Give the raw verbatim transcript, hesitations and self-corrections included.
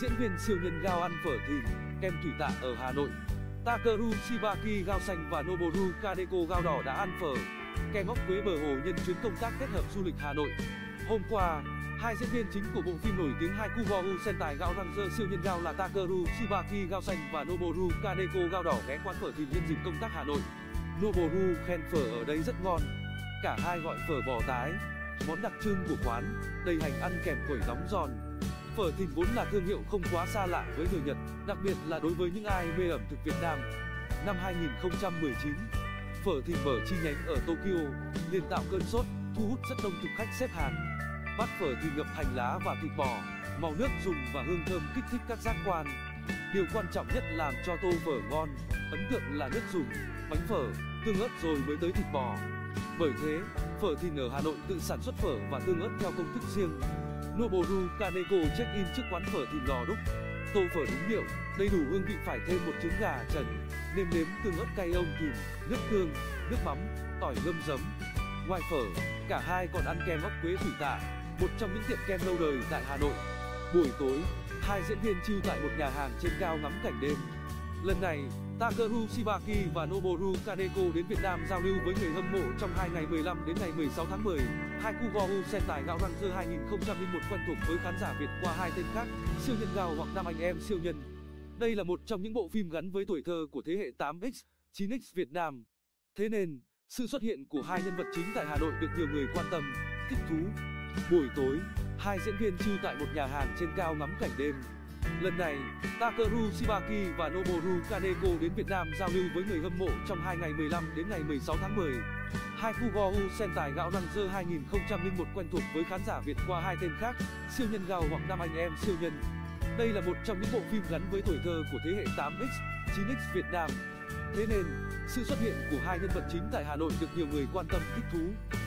diễn viên siêu nhân Gao ăn phở Thìn, kem Thủy Tạ ở Hà Nội. Takeru Shibaki Gao xanh và Noboru Kaneko Gao đỏ đã ăn phở, kem ốc quế bờ hồ nhân chuyến công tác kết hợp du lịch Hà Nội. Hôm qua, hai diễn viên chính của bộ phim nổi tiếng Hyakujuu Sentai Gaoranger siêu nhân Gao là Takeru Shibaki Gao xanh và Noboru Kaneko Gao đỏ ghé quán phở Thìn nhân dịp công tác Hà Nội. Noboru khen phở ở đây rất ngon. Cả hai gọi phở bò tái, món đặc trưng của quán, đầy hành ăn kèm quẩy đóng giòn. Phở Thìn vốn là thương hiệu không quá xa lạ với người Nhật, đặc biệt là đối với những ai mê ẩm thực Việt Nam. Năm hai nghìn không trăm mười chín, phở Thìn mở chi nhánh ở Tokyo, liền tạo cơn sốt, thu hút rất đông thực khách xếp hàng. Bát phở Thìn ngập hành lá và thịt bò, màu nước dùng và hương thơm kích thích các giác quan. Điều quan trọng nhất làm cho tô phở ngon, ấn tượng là nước dùng, bánh phở, tương ớt rồi mới tới thịt bò. Bởi thế, phở Thìn ở Hà Nội tự sản xuất phở và tương ớt theo công thức riêng. Noboru Kaneko check-in trước quán phở Thìn lò đúc. Tô phở đúng điệu, đầy đủ hương vị, phải thêm một trứng gà trần, nêm nếm tương ớt cay ông kìm, nước tương, nước mắm, tỏi ngâm giấm. Ngoài phở, cả hai còn ăn kem ốc quế Thủy Tạ, một trong những tiệm kem lâu đời tại Hà Nội. Buổi tối, hai diễn viên chill tại một nhà hàng trên cao ngắm cảnh đêm. Lần này, Takeru Shibaki và Noboru Kaneko đến Việt Nam giao lưu với người hâm mộ trong hai ngày mười lăm đến ngày mười sáu tháng mười. Hyakujuu Sentai Gaoranger hai nghìn không trăm lẻ một quen thuộc với khán giả Việt qua hai tên khác, Siêu Nhân Gao hoặc Nam Anh Em Siêu Nhân. Đây là một trong những bộ phim gắn với tuổi thơ của thế hệ tám x, chín x Việt Nam. Thế nên, sự xuất hiện của hai nhân vật chính tại Hà Nội được nhiều người quan tâm, thích thú. Buổi tối, hai diễn viên chill tại một nhà hàng trên cao ngắm cảnh đêm. Lần này, Takeru Shibaki và Noboru Kaneko đến Việt Nam giao lưu với người hâm mộ trong hai ngày mười lăm đến ngày mười sáu tháng mười. Hyakujuu Sentai Gaoranger hai nghìn không trăm lẻ một quen thuộc với khán giả Việt qua hai tên khác, Siêu Nhân Gao hoặc Nam Anh Em Siêu Nhân. Đây là một trong những bộ phim gắn với tuổi thơ của thế hệ tám x, chín x Việt Nam. Thế nên, sự xuất hiện của hai nhân vật chính tại Hà Nội được nhiều người quan tâm, thích thú.